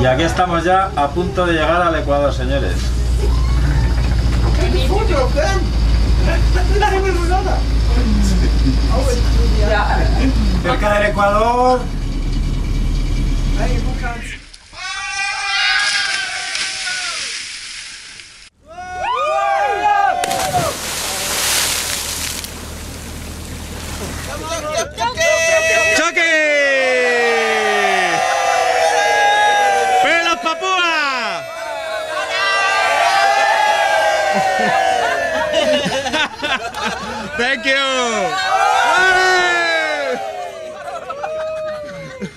Y aquí estamos ya a punto de llegar al Ecuador, señores. Cerca del Ecuador.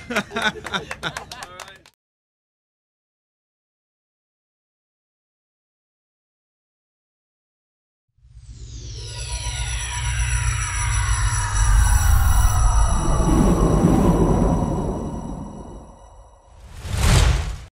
Thank you.